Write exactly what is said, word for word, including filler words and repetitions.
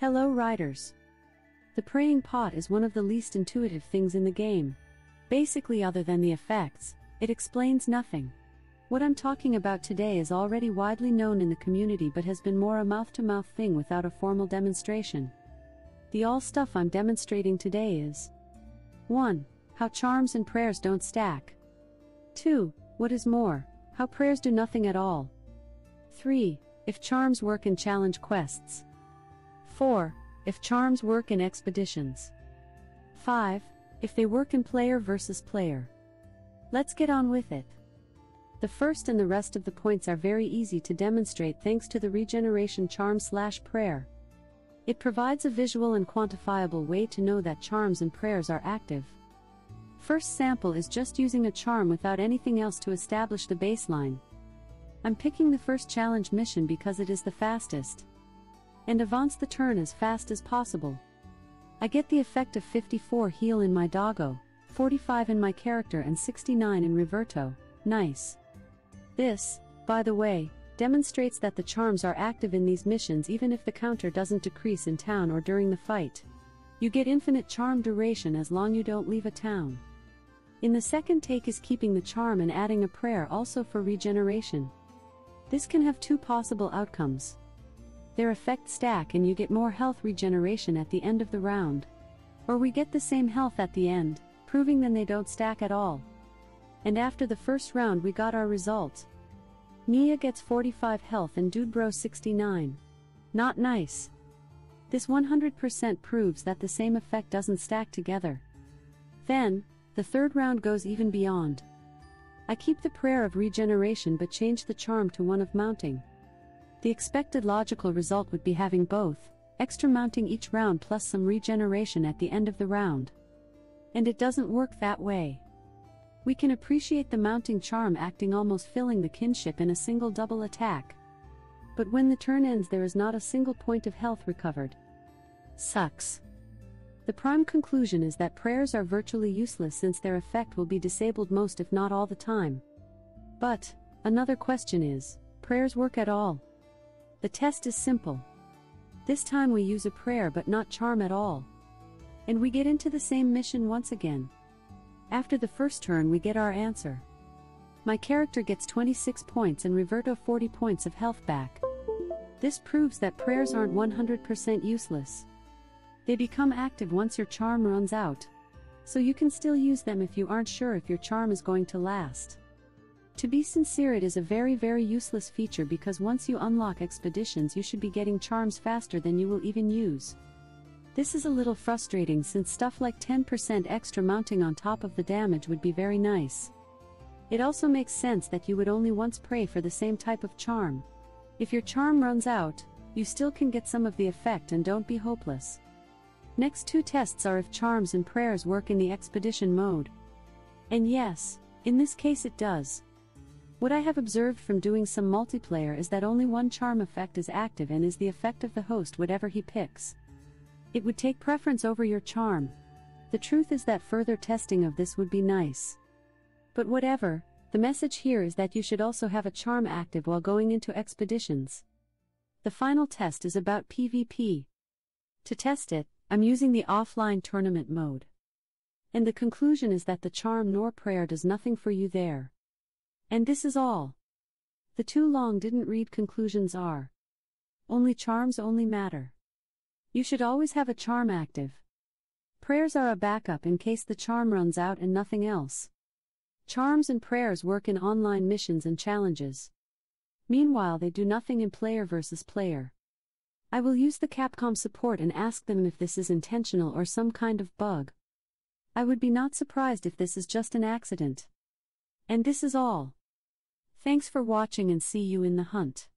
Hello riders. The praying pot is one of the least intuitive things in the game. Basically, other than the effects, it explains nothing. What I'm talking about today is already widely known in the community but has been more a mouth-to-mouth thing without a formal demonstration. The all stuff I'm demonstrating today is one. How charms and prayers don't stack. two. What is more, how prayers do nothing at all. three. If charms work in challenge quests. four. If charms work in expeditions. five. If they work in player versus player. Let's get on with it. The first and the rest of the points are very easy to demonstrate thanks to the regeneration charm slash prayer. It provides a visual and quantifiable way to know that charms and prayers are active. First sample is just using a charm without anything else to establish the baseline. I'm picking the first challenge mission because it is the fastest, and advance the turn as fast as possible. I get the effect of fifty-four heal in my doggo, forty-five in my character and sixty-nine in Roberto. Nice. This, by the way, demonstrates that the charms are active in these missions even if the counter doesn't decrease in town or during the fight. You get infinite charm duration as long you don't leave a town. In the second take is keeping the charm and adding a prayer also for regeneration. This can have two possible outcomes. Their effects stack and you get more health regeneration at the end of the round. Or we get the same health at the end, proving then they don't stack at all. And after the first round we got our results. Nia gets forty-five health and Dudebro sixty-nine. Not nice. This one hundred percent proves that the same effect doesn't stack together. Then, the third round goes even beyond. I keep the prayer of regeneration but change the charm to one of mounting. The expected logical result would be having both, extra mounting each round plus some regeneration at the end of the round. And it doesn't work that way. We can appreciate the mounting charm acting almost filling the kinship in a single double attack. But when the turn ends there is not a single point of health recovered. Sucks. The prime conclusion is that prayers are virtually useless since their effect will be disabled most if not all the time. But, another question is, prayers work at all? The test is simple. This time we use a prayer but not charm at all. And we get into the same mission once again. After the first turn we get our answer. My character gets twenty-six points and Roberto forty points of health back. This proves that prayers aren't one hundred percent useless. They become active once your charm runs out. So you can still use them if you aren't sure if your charm is going to last. To be sincere, it is a very very useless feature because once you unlock expeditions you should be getting charms faster than you will even use. This is a little frustrating since stuff like ten percent extra mounting on top of the damage would be very nice. It also makes sense that you would only once pray for the same type of charm. If your charm runs out, you still can get some of the effect and don't be hopeless. Next two tests are if charms and prayers work in the expedition mode. And yes, in this case it does. What I have observed from doing some multiplayer is that only one charm effect is active and is the effect of the host whatever he picks. It would take preference over your charm. The truth is that further testing of this would be nice. But whatever, the message here is that you should also have a charm active while going into expeditions. The final test is about PvP. To test it, I'm using the offline tournament mode. And the conclusion is that the charm nor prayer does nothing for you there. And this is all. The too long didn't read conclusions are. Only charms only matter. You should always have a charm active. Prayers are a backup in case the charm runs out and nothing else. Charms and prayers work in online missions and challenges. Meanwhile, they do nothing in player versus player. I will use the Capcom support and ask them if this is intentional or some kind of bug. I would be not surprised if this is just an accident. And this is all. Thanks for watching and see you in the hunt.